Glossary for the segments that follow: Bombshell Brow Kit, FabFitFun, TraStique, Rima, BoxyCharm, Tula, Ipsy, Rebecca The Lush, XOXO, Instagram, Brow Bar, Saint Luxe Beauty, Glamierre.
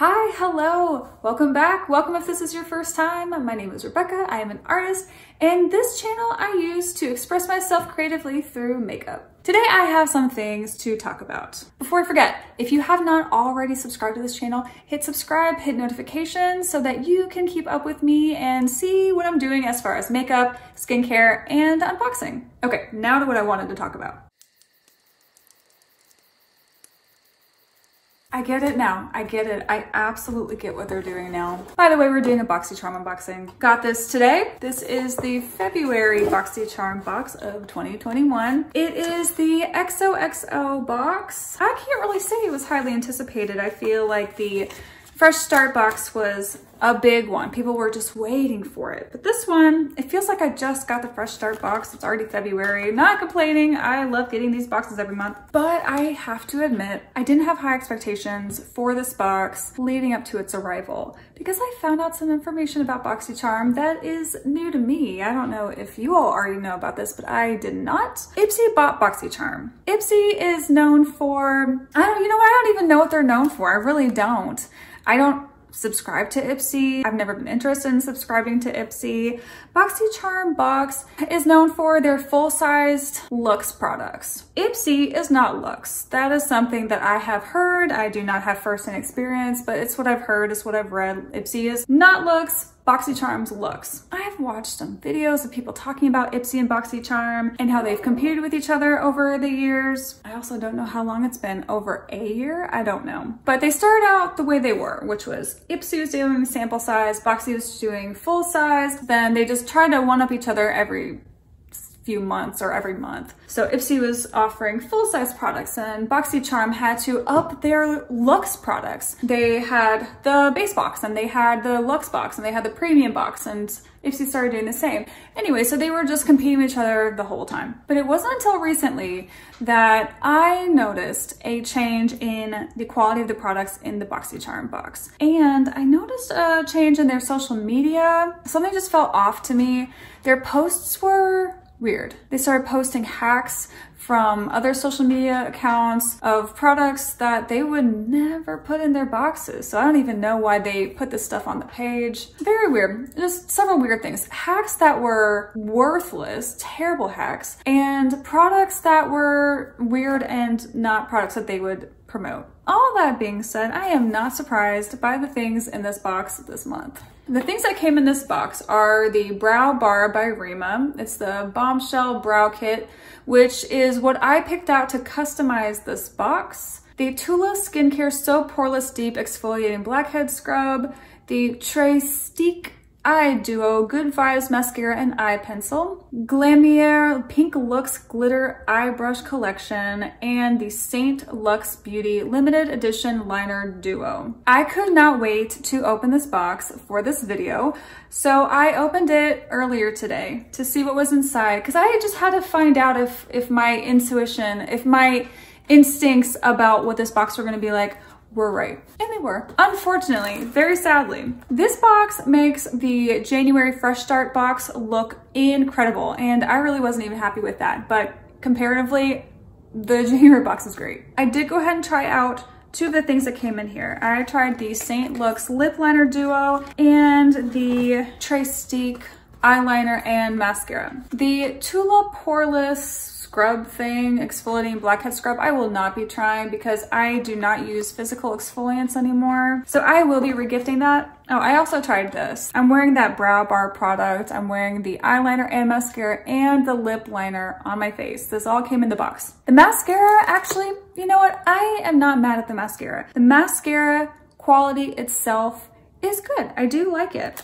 Hi, hello, welcome back. Welcome if this is your first time. My name is Rebecca, I am an artist, and this channel I use to express myself creatively through makeup. Today I have some things to talk about. Before I forget, if you have not already subscribed to this channel, hit subscribe, hit notifications so that you can keep up with me and see what I'm doing as far as makeup, skincare, and unboxing. Okay, now to what I wanted to talk about. I get it now. I get it. I absolutely get what they're doing now. By the way, we're doing a BoxyCharm unboxing. Got this today. This is the February BoxyCharm box of 2021. It is the XOXO box. I can't really say it was highly anticipated. I feel like the Fresh Start box was a big one. People were just waiting for it. But this one, it feels like I just got the Fresh Start box. It's already February. Not complaining. I love getting these boxes every month. But I have to admit, I didn't have high expectations for this box leading up to its arrival because I found out some information about BoxyCharm that is new to me. I don't know if you all already know about this, but I did not. Ipsy bought BoxyCharm. Ipsy is known for, I don't even know what they're known for. I really don't. I don't subscribe to Ipsy. I've never been interested in subscribing to Ipsy. BoxyCharm box is known for their full-sized Luxe products. Ipsy is not Luxe. That is something that I have heard. I do not have first-hand experience, but it's what I've heard, it's what I've read. Ipsy is not Luxe. BoxyCharm's Luxe. I've watched some videos of people talking about Ipsy and BoxyCharm and how they've competed with each other over the years. I also don't know how long it's been, over a year? I don't know. But they started out the way they were, which was Ipsy was doing sample size, Boxy was doing full size, then they just tried to one-up each other every few months or every month. So Ipsy was offering full-size products and BoxyCharm had to up their Luxe products. They had the base box and they had the Luxe box and they had the premium box and Ipsy started doing the same. Anyway, so they were just competing with each other the whole time. But it wasn't until recently that I noticed a change in the quality of the products in the BoxyCharm box. And I noticed a change in their social media. Something just felt off to me. Their posts were weird. They started posting hacks from other social media accounts of products that they would never put in their boxes. So I don't even know why they put this stuff on the page. Very weird. Just several weird things. Hacks that were worthless, terrible hacks, and products that were weird and not products that they would promote. All that being said, I am not surprised by the things in this box this month. The things that came in this box are the Brow Bar by Rima. It's the Bombshell Brow Kit, which is what I picked out to customize this box. The Tula Skincare So Poreless Deep Exfoliating Blackhead Scrub. The TraStique Eye Duo Good Vibes Mascara and Eye Pencil, Glamierre Pink Luxe Glitter Eye Brush Collection, and the Saint Luxe Beauty Limited Edition Liner Duo. I could not wait to open this box for this video, so I opened it earlier today to see what was inside, because I just had to find out if my intuition, if my instincts about what this box were going to be like were right. And they were. Unfortunately, very sadly, this box makes the January Fresh Start box look incredible. And I really wasn't even happy with that. But comparatively, the January box is great. I did go ahead and try out two of the things that came in here. I tried the Saint Luxe Lip Liner Duo and the TraStique Eyeliner and Mascara. The Tula Poreless Scrub thing, exfoliating blackhead scrub, I will not be trying because I do not use physical exfoliants anymore. So I will be regifting that. Oh, I also tried this. I'm wearing that Brow Bar product. I'm wearing the eyeliner and mascara and the lip liner on my face. This all came in the box. The mascara, actually, you know what? I am not mad at the mascara. The mascara quality itself is good. I do like it.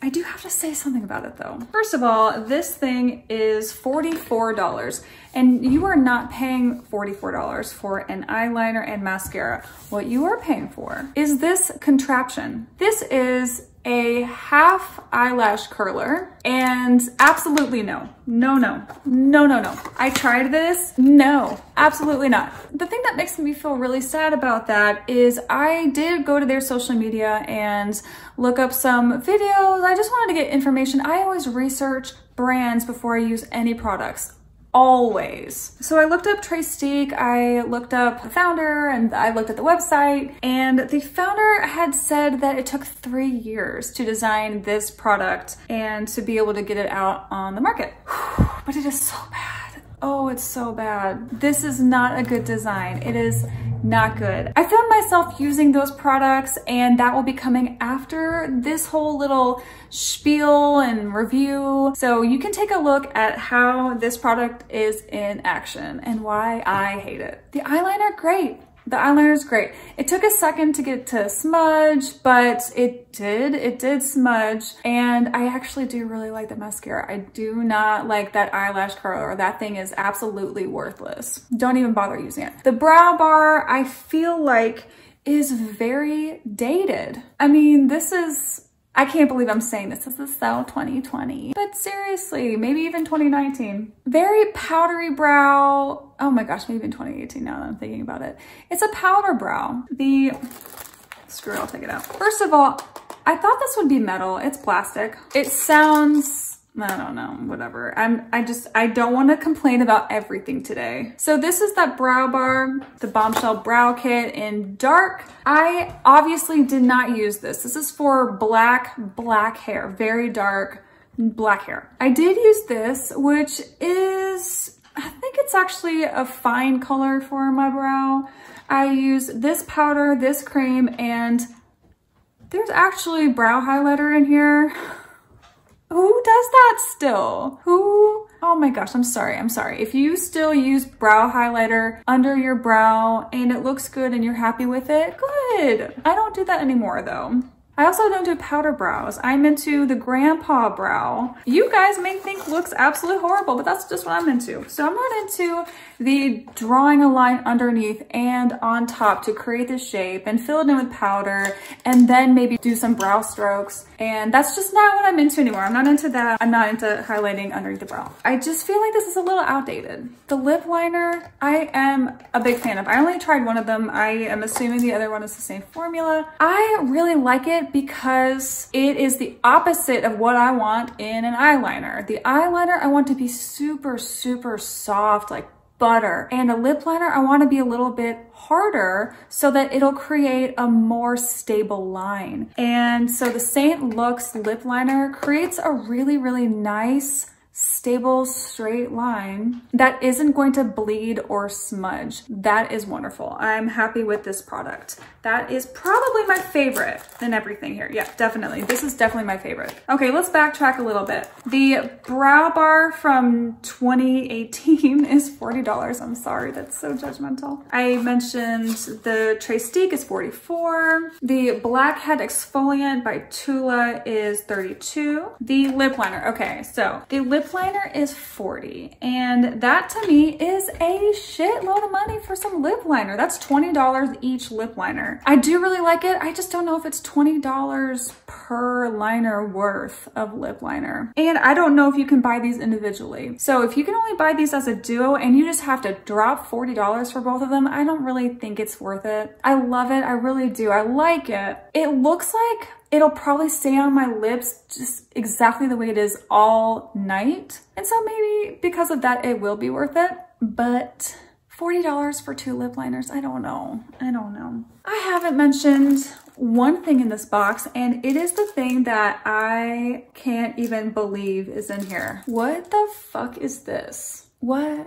I do have to say something about it though. First of all, this thing is $44 and you are not paying $44 for an eyeliner and mascara. What you are paying for is this contraption. This is a half eyelash curler and absolutely no. I tried this, no, absolutely not. The thing that makes me feel really sad about that is I did go to their social media and look up some videos. I just wanted to get information. I always research brands before I use any products. always. So I looked up TraStique, I looked up the founder, and I looked at the website, and the founder had said that it took 3 years to design this product and to be able to get it out on the market. But it is so bad. Oh, it's so bad. This is not a good design. It is not good. I found myself using those products, and that will be coming after this whole little spiel and review. So you can take a look at how this product is in action and why I hate it. The eyeliner, great. The eyeliner is great. It took a second to get to smudge, but it did smudge. And I actually do really like the mascara. I do not like that eyelash curler. That thing is absolutely worthless. Don't even bother using it. The brow bar, I feel like, is very dated. I mean, this is, I can't believe I'm saying this. This is so 2020, but seriously, maybe even 2019. Very powdery brow. Oh my gosh, maybe in 2018 now that I'm thinking about it. It's a powder brow. Screw it, I'll take it out. First of all, I thought this would be metal. It's plastic. It sounds, I don't know, whatever. I don't want to complain about everything today. So this is that brow bar, the Bombshell Brow Kit in dark. I obviously did not use this. This is for black hair, very dark black hair. I did use this, which is, I think it's actually a fine color for my brow. I use this powder, this cream, and there's actually brow highlighter in here. Who does that still? Who? Oh my gosh, I'm sorry, I'm sorry. If you still use brow highlighter under your brow and it looks good and you're happy with it, good. I don't do that anymore though. I also don't do powder brows. I'm into the grandpa brow. You guys may think looks absolutely horrible, but that's just what I'm into. So I'm not into the drawing a line underneath and on top to create the shape and fill it in with powder and then maybe do some brow strokes. And that's just not what I'm into anymore. I'm not into that. I'm not into highlighting underneath the brow. I just feel like this is a little outdated. The lip liner, I am a big fan of. I only tried one of them. I am assuming the other one is the same formula. I really like it because it is the opposite of what I want in an eyeliner. The eyeliner, I want to be super, super soft, like butter. And a lip liner, I want to be a little bit harder so that it'll create a more stable line. And so the Saint Luxe lip liner creates a really, really nice, stable, straight line that isn't going to bleed or smudge. That is wonderful. I'm happy with this product. That is probably my favorite in everything here. Yeah, definitely. This is definitely my favorite. Okay, let's backtrack a little bit. The brow bar from 2018 is $40. I'm sorry, that's so judgmental. I mentioned the TraStique is $44. The Blackhead Exfoliant by Tula is $32. The lip liner. Okay, so the lip liner is $40, and that to me is a shitload of money for some lip liner. That's $20 each lip liner. I do really like it. I just don't know if it's $20 per liner worth of lip liner. And I don't know if you can buy these individually. So if you can only buy these as a duo and you just have to drop $40 for both of them, I don't really think it's worth it. I love it. I really do. I like it. It looks like it'll probably stay on my lips just exactly the way it is all night. And so maybe because of that, it will be worth it. But $40 for 2 lip liners, I don't know. I don't know. I haven't mentioned one thing in this box, and it is the thing that I can't even believe is in here. What the fuck is this? What?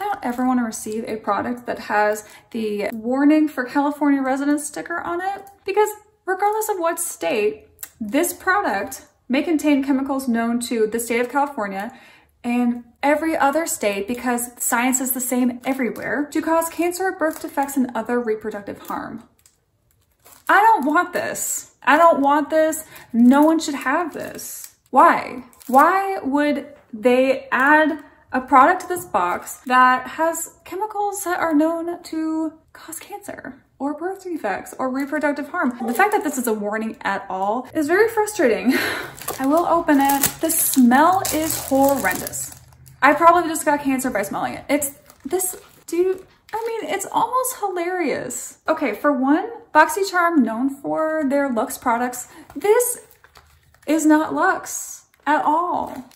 I don't ever want to receive a product that has the warning for California residents sticker on it, because regardless of what state, this product may contain chemicals known to the state of California and every other state, because science is the same everywhere, to cause cancer, birth defects, and other reproductive harm. I don't want this. I don't want this. No one should have this. Why? Why would they add a product to this box that has chemicals that are known to cause cancer or birth defects or reproductive harm? The fact that this is a warning at all is very frustrating. I will open it. The smell is horrendous. I probably just got cancer by smelling it. It's almost hilarious. Okay, for one, BoxyCharm, known for their Luxe products, this is not Luxe at all.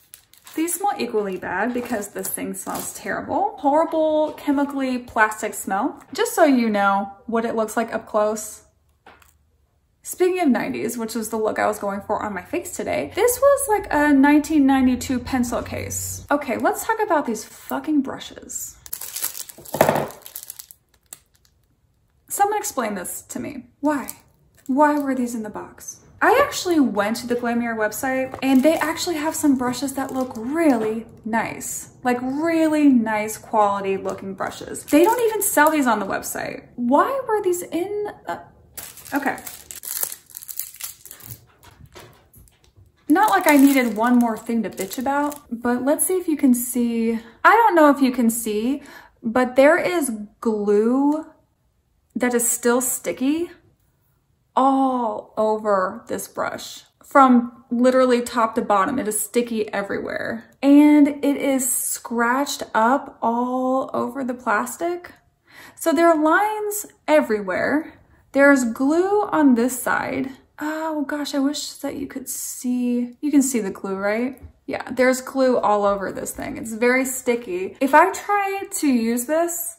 These smell equally bad because this thing smells terrible. Horrible, chemically plastic smell. Just so you know what it looks like up close. Speaking of 90s, which was the look I was going for on my face today, this was like a 1992 pencil case. Okay, let's talk about these fucking brushes. Someone explain this to me. Why? Why were these in the box? I actually went to the Glamierre website and they actually have some brushes that look really nice. Like really nice quality looking brushes. They don't even sell these on the website. Why were these in? Okay. Not like I needed one more thing to bitch about, but let's see if you can see. I don't know if you can see, but there is glue that is still sticky all over this brush. From literally top to bottom, it is sticky everywhere. And it is scratched up all over the plastic. So there are lines everywhere. There's glue on this side. Oh gosh, I wish that you could see. You can see the glue, right? Yeah, there's glue all over this thing. It's very sticky. If I try to use this,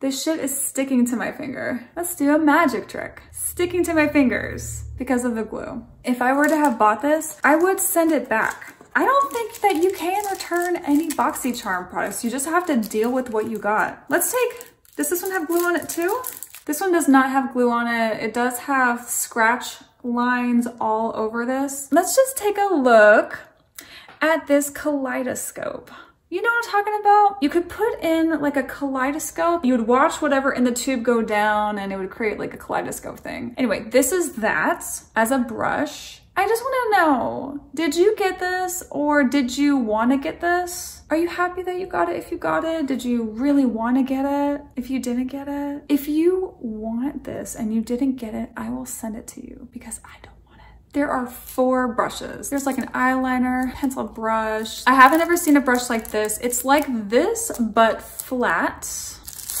this shit is sticking to my finger. Let's do a magic trick. Sticking to my fingers because of the glue. If I were to have bought this, I would send it back. I don't think that you can return any BoxyCharm products. You just have to deal with what you got. Let's take, does this one have glue on it too? This one does not have glue on it. It does have scratch lines all over this. Let's just take a look at this kaleidoscope. You know what I'm talking about? You could put in like a kaleidoscope. You would watch whatever in the tube go down and it would create like a kaleidoscope thing. Anyway, this is that as a brush. I just want to know, did you get this or did you want to get this? Are you happy that you got it if you got it? Did you really want to get it if you didn't get it? If you want this and you didn't get it, I will send it to you because I don't. There are 4 brushes. There's like an eyeliner, pencil brush. I haven't ever seen a brush like this. It's like this, but flat.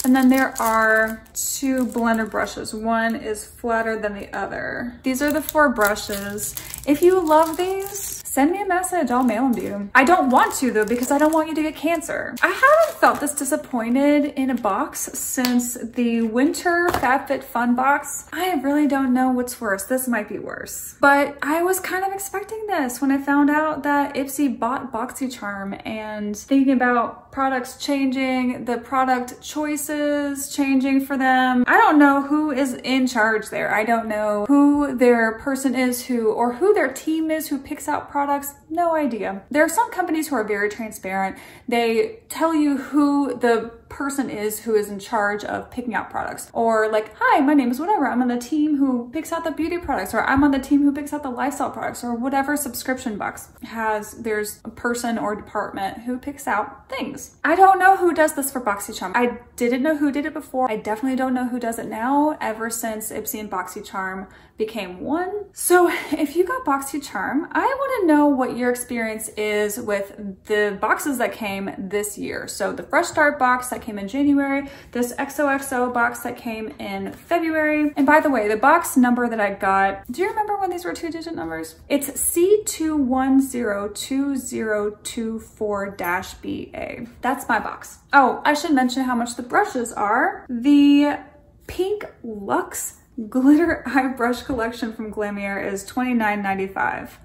And then there are 2 blender brushes. One is flatter than the other. These are the 4 brushes. If you love these, send me a message, I'll mail them to you. I don't want to though, because I don't want you to get cancer. I haven't felt this disappointed in a box since the winter FabFitFun box. I really don't know what's worse. This might be worse. But I was kind of expecting this when I found out that Ipsy bought BoxyCharm, and thinking about products changing, the product choices changing for them. I don't know who is in charge there. I don't know who their person is or who their team is who picks out products. No idea. There are some companies who are very transparent. They tell you who the person is who is in charge of picking out products, or like, hi, my name is whatever, I'm on the team who picks out the beauty products, or I'm on the team who picks out the lifestyle products, or whatever subscription box has. There's a person or department who picks out things. I don't know who does this for BoxyCharm. I didn't know who did it before. I definitely don't know who does it now, ever since Ipsy and BoxyCharm became one. So if you got BoxyCharm, I want to know what your experience is with the boxes that came this year. So the Fresh Start box that came in January, this XOXO box that came in February. And by the way, the box number that I got, do you remember when these were 2-digit numbers? It's C2102024-BA. That's my box. Oh, I should mention how much the brushes are. The Pink Luxe Glitter Eye Brush Collection from Glamierre is $29.95.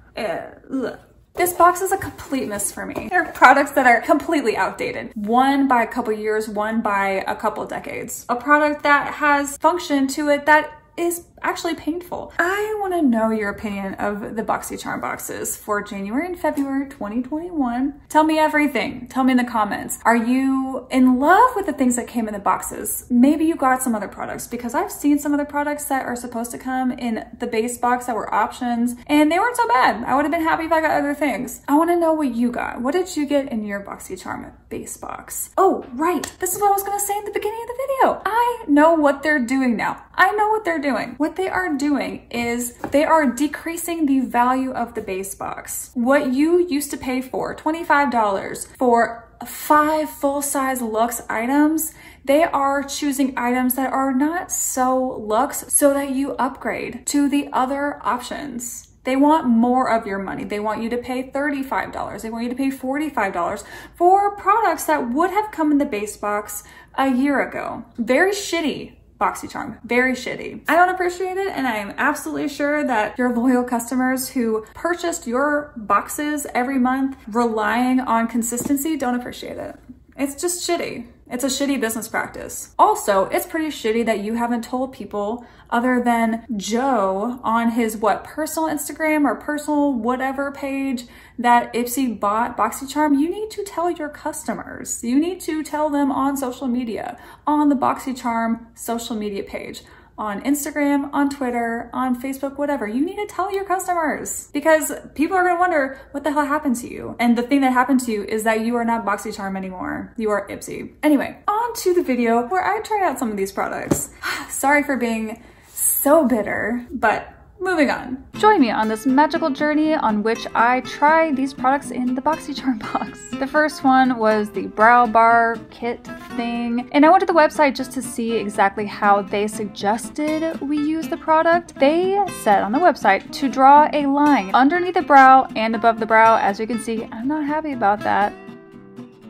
This box is a complete miss for me. There are products that are completely outdated. One by a couple years, one by a couple decades. A product that has function to it that is actually painful. I want to know your opinion of the BoxyCharm boxes for January and February 2021. Tell me everything. Tell me in the comments. Are you in love with the things that came in the boxes? Maybe you got some other products, because I've seen some other products that are supposed to come in the base box that were options and they weren't so bad. I would have been happy if I got other things. I want to know what you got. What did you get in your BoxyCharm base box? Oh, right. This is what I was going to say at the beginning of the video. I know what they're doing now. I know what they're doing. What they are doing is they are decreasing the value of the base box. What you used to pay for $25 for 5 full-size luxe items, they are choosing items that are not so luxe so that you upgrade to the other options. They want more of your money. They want you to pay $35. They want you to pay $45 for products that would have come in the base box a year ago. Very shitty, BoxyCharm, very shitty. I don't appreciate it, and I am absolutely sure that your loyal customers who purchased your boxes every month relying on consistency don't appreciate it. It's just shitty. It's a shitty business practice. Also, it's pretty shitty that you haven't told people other than Joe on his what, personal Instagram or personal whatever page that Ipsy bought BoxyCharm. You need to tell your customers. You need to tell them on social media, on the BoxyCharm social media page, on Instagram, on Twitter, on Facebook, whatever. You need to tell your customers because people are gonna wonder what the hell happened to you. And the thing that happened to you is that you are not BoxyCharm anymore. You are Ipsy. Anyway, on to the video where I try out some of these products. Sorry for being so bitter, but moving on. Join me on this magical journey on which I try these products in the BoxyCharm box. The first one was the Brow Bar Kit thing, and I went to the website just to see exactly how they suggested we use the product. They said on the website to draw a line underneath the brow and above the brow. As you can see, I'm not happy about that.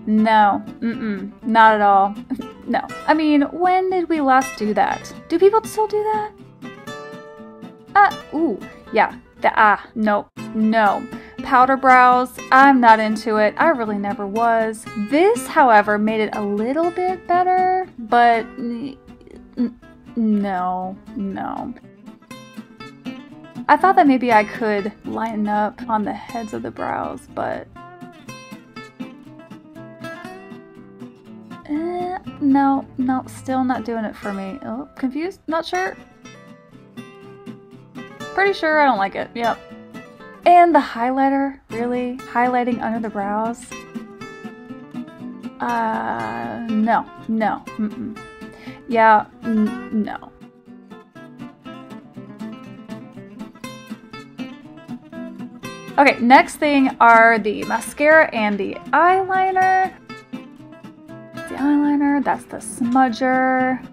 No, not at all. No. I mean, when did we last do that? Do people still do that? Ooh, yeah, no. Powder brows, I'm not into it. I really never was. This, however, made it a little bit better, but no. I thought that maybe I could lighten up on the heads of the brows, but no, still not doing it for me. Oh, confused? Not sure? Pretty sure I don't like it, yep. And the highlighter, really? Highlighting under the brows? No. Yeah, no. Okay, next thing are the mascara and the eyeliner. The eyeliner, that's the smudger.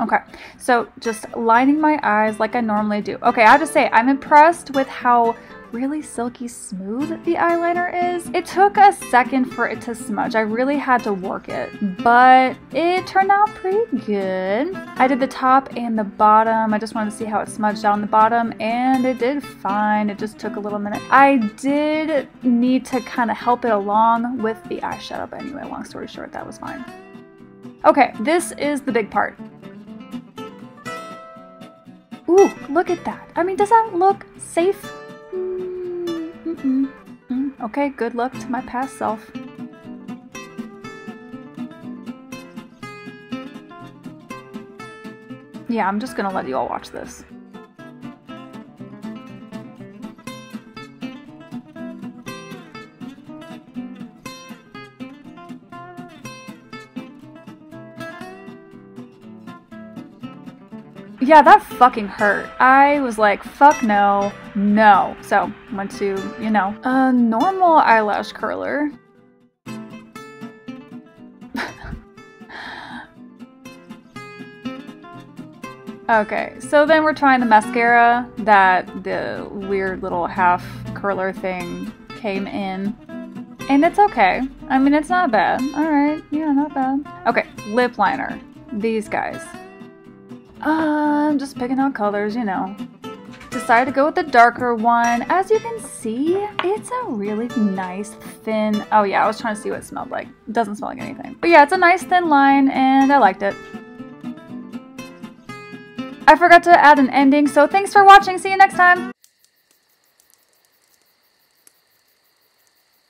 Okay, so just lining my eyes like I normally do. Okay, I have to say, I'm impressed with how really silky smooth the eyeliner is. It took a second for it to smudge. I really had to work it, but it turned out pretty good. I did the top and the bottom. I just wanted to see how it smudged out on the bottom, and it did fine. It just took a little minute. I did need to kind of help it along with the eyeshadow, but anyway, long story short, that was fine. Okay, this is the big part. Ooh, look at that. I mean, does that look safe? Okay, good luck to my past self. Yeah, I'm just gonna let you all watch this. Yeah, that fucking hurt. I was like, fuck no. So, went to, you know, a normal eyelash curler. Okay, so then we're trying the mascara that the weird little half curler thing came in. And it's okay. I mean, it's not bad. Alright, yeah, not bad. Okay, lip liner. These guys. I'm just picking out colors, you know. Decided to go with the darker one. As you can see, it's a really nice thin... Oh yeah, I was trying to see what it smelled like. It doesn't smell like anything. But yeah, it's a nice thin line and I liked it. I forgot to add an ending, so thanks for watching. See you next time.